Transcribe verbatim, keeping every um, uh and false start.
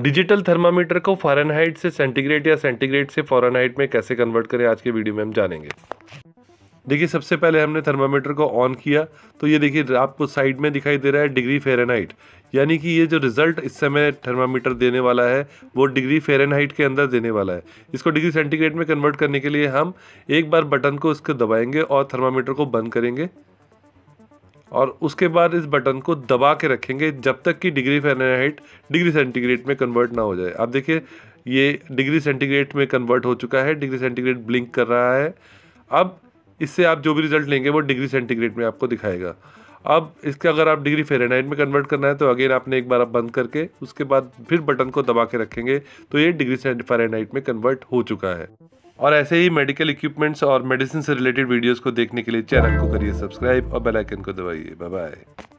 Digital thermometer को Fahrenheit से centigrade या सेंटीग्रेड से फ़ारेनहाइट में कैसे कन्वर्ट करें, आज के वीडियो में हम जानेंगे। देखिए, सबसे पहले हमने थर्मामीटर को ऑन किया तो ये देखिए आपको साइड में दिखाई दे रहा है डिग्री फ़ारेनहाइट, यानी कि ये जो रिज़ल्ट इस समय थर्मामीटर देने वाला है वो डिग्री फ़ारेनहाइट के अंदर देने वाला है। इसको डिग्री सेंटीग्रेड में कन्वर्ट करने के लिए हम एक बार बटन को इसको दबाएंगे और थर्मामीटर को बंद करेंगे और उसके बाद इस बटन को दबा के रखेंगे जब तक कि डिग्री फ़ारेनहाइट डिग्री सेंटीग्रेड में कन्वर्ट ना हो जाए। आप देखिए ये डिग्री सेंटीग्रेड में कन्वर्ट हो चुका है, डिग्री सेंटीग्रेड ब्लिंक कर रहा है। अब इससे आप जो भी रिज़ल्ट लेंगे वो डिग्री सेंटीग्रेड में आपको दिखाएगा। अब इसके अगर आप डिग्री फ़ारेनहाइट में कन्वर्ट करना है तो अगेन आपने एक बार आप बंद करके उसके बाद फिर बटन को दबा के रखेंगे तो ये डिग्री फ़ारेनहाइट में कन्वर्ट हो चुका है। और ऐसे ही मेडिकल इक्विपमेंट्स और मेडिसिन से रिलेटेड वीडियोस को देखने के लिए चैनल को करिए सब्सक्राइब और बेल आइकन को दबाइए। Bye bye.